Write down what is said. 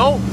流。